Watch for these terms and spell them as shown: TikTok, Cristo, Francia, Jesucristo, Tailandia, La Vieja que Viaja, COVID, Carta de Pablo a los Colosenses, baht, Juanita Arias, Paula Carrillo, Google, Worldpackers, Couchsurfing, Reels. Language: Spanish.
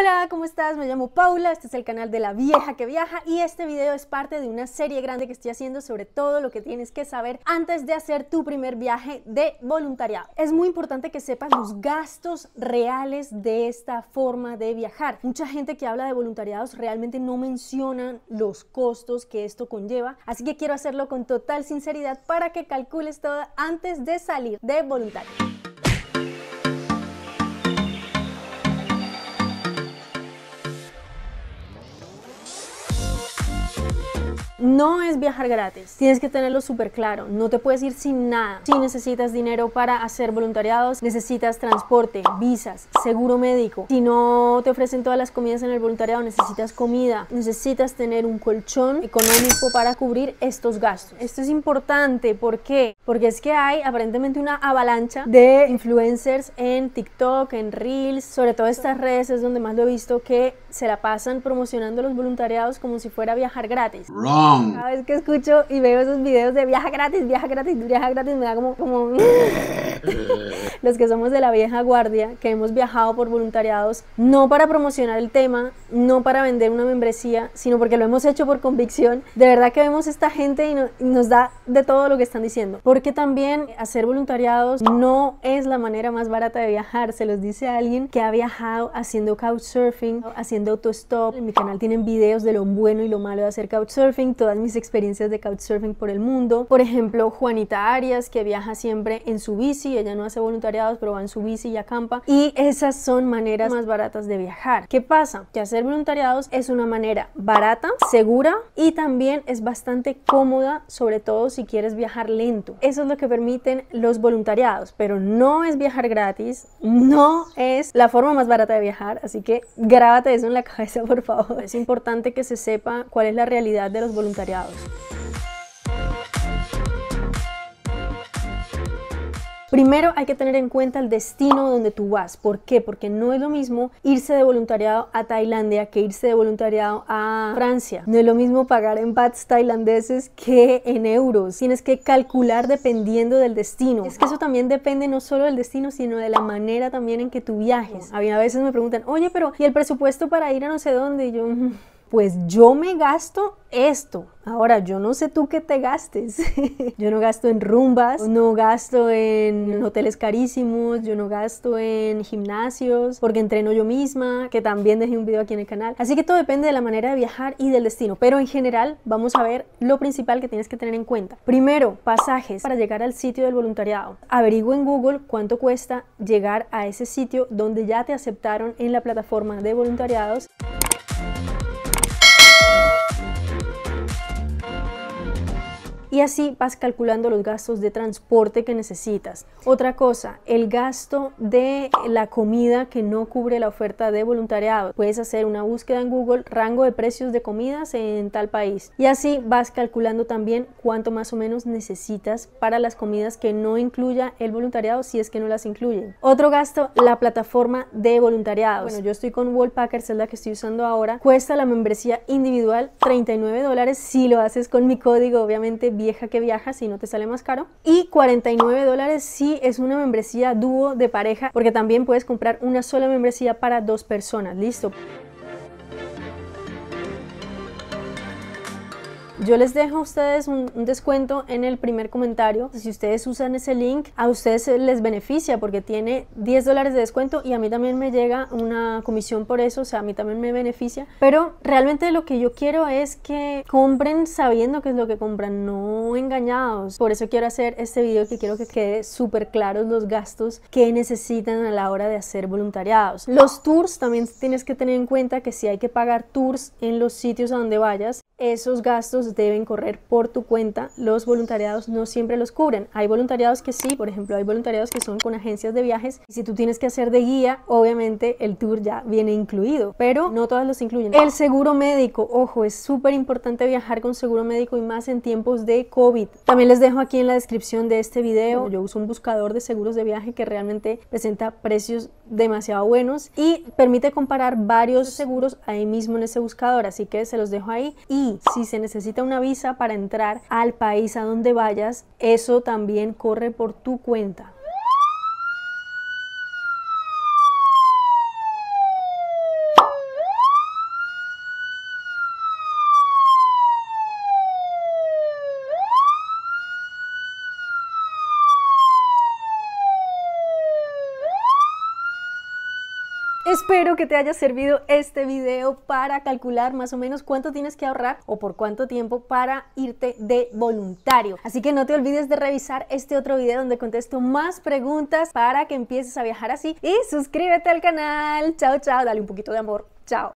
Hola, ¿cómo estás? Me llamo Paula, este es el canal de La Vieja que Viaja y este video es parte de una serie grande que estoy haciendo sobre todo lo que tienes que saber antes de hacer tu primer viaje de voluntariado. Es muy importante que sepas los gastos reales de esta forma de viajar. Mucha gente que habla de voluntariados realmente no mencionan los costos que esto conlleva, así que quiero hacerlo con total sinceridad para que calcules todo antes de salir de voluntario. No es viajar gratis, tienes que tenerlo súper claro, no te puedes ir sin nada. Si necesitas dinero para hacer voluntariados, necesitas transporte, visas, seguro médico. Si no te ofrecen todas las comidas en el voluntariado, necesitas comida, necesitas tener un colchón económico para cubrir estos gastos. Esto es importante, ¿por qué? Porque es que hay aparentemente una avalancha de influencers en TikTok, en Reels, sobre todo estas redes es donde más lo he visto, que se la pasan promocionando los voluntariados como si fuera viajar gratis. Wrong. Cada vez que escucho y veo esos videos de viaja gratis, me da como los que somos de la vieja guardia, que hemos viajado por voluntariados, no para promocionar el tema, no para vender una membresía, sino porque lo hemos hecho por convicción. De verdad que vemos esta gente y nos da de todo lo que están diciendo, porque también hacer voluntariados no es la manera más barata de viajar. Se los dice alguien que ha viajado haciendo couchsurfing, haciendo autostop. En mi canal tienen videos de lo bueno y lo malo de hacer couchsurfing, todas mis experiencias de couchsurfing por el mundo. Por ejemplo, Juanita Arias, que viaja siempre en su bici, ella no hace voluntariados, pero va en su bici y acampa, y esas son maneras más baratas de viajar. ¿Qué pasa? Que hacer voluntariados es una manera barata, segura y también es bastante cómoda, sobre todo si quieres viajar lento. Eso es lo que permiten los voluntariados, pero no es viajar gratis, no es la forma más barata de viajar, así que grábate eso en la cabeza, por favor. Es importante que se sepa cuál es la realidad de los voluntariados. Primero hay que tener en cuenta el destino donde tú vas. ¿Por qué? Porque no es lo mismo irse de voluntariado a Tailandia que irse de voluntariado a Francia. No es lo mismo pagar en bahts tailandeses que en euros. Tienes que calcular dependiendo del destino. Es que eso también depende no solo del destino, sino de la manera también en que tú viajes. A veces me preguntan, oye, pero ¿y el presupuesto para ir a no sé dónde? Y yo, pues yo me gasto esto. Ahora, yo no sé tú qué te gastes. Yo no gasto en rumbas, no gasto en hoteles carísimos, yo no gasto en gimnasios, porque entreno yo misma, que también dejé un video aquí en el canal. Así que todo depende de la manera de viajar y del destino. Pero en general, vamos a ver lo principal que tienes que tener en cuenta. Primero, pasajes para llegar al sitio del voluntariado. Averigua en Google cuánto cuesta llegar a ese sitio donde ya te aceptaron en la plataforma de voluntariados. Y así vas calculando los gastos de transporte que necesitas. Otra cosa, el gasto de la comida que no cubre la oferta de voluntariado. Puedes hacer una búsqueda en Google, rango de precios de comidas en tal país. Y así vas calculando también cuánto más o menos necesitas para las comidas que no incluya el voluntariado, si es que no las incluyen. Otro gasto, la plataforma de voluntariados. Bueno, yo estoy con Worldpackers, es la que estoy usando ahora. Cuesta la membresía individual $39 si lo haces con mi código, obviamente, Vieja que Viaja, si no te sale más caro, y $49 si es una membresía dúo de pareja, porque también puedes comprar una sola membresía para dos personas. Listo. Yo les dejo a ustedes un descuento en el primer comentario. Si ustedes usan ese link, a ustedes les beneficia porque tiene $10 de descuento y a mí también me llega una comisión por eso, o sea, a mí también me beneficia. Pero realmente lo que yo quiero es que compren sabiendo qué es lo que compran, no engañados. Por eso quiero hacer este video, que quiero que quede súper claros los gastos que necesitan a la hora de hacer voluntariados. Los tours, también tienes que tener en cuenta que si hay que pagar tours en los sitios a donde vayas, esos gastos deben correr por tu cuenta. Los voluntariados no siempre los cubren. Hay voluntariados que sí, por ejemplo, hay voluntariados que son con agencias de viajes. Y si tú tienes que hacer de guía, obviamente el tour ya viene incluido, pero no todas los incluyen. El seguro médico, ojo, es súper importante viajar con seguro médico y más en tiempos de COVID. También les dejo aquí en la descripción de este video. Yo uso un buscador de seguros de viaje que realmente presenta precios demasiado buenos y permite comparar varios seguros ahí mismo en ese buscador, así que se los dejo ahí. Y si se necesita una visa para entrar al país a donde vayas, eso también corre por tu cuenta. Espero que te haya servido este video para calcular más o menos cuánto tienes que ahorrar o por cuánto tiempo para irte de voluntario. Así que no te olvides de revisar este otro video donde contesto más preguntas para que empieces a viajar así. Y suscríbete al canal. Chao, chao. Dale un poquito de amor. Chao.